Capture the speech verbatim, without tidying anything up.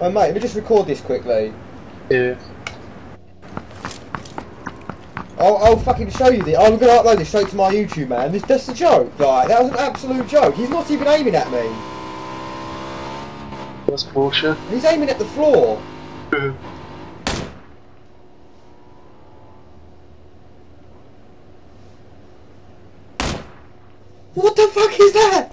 Oh, mate, let me just record this quickly. Yeah. I'll, I'll fucking show you this. I'm going to upload this straight to my YouTube, man. This, that's a joke. Like, that was an absolute joke. He's not even aiming at me. That's bullshit. He's aiming at the floor. Yeah. What the fuck is that?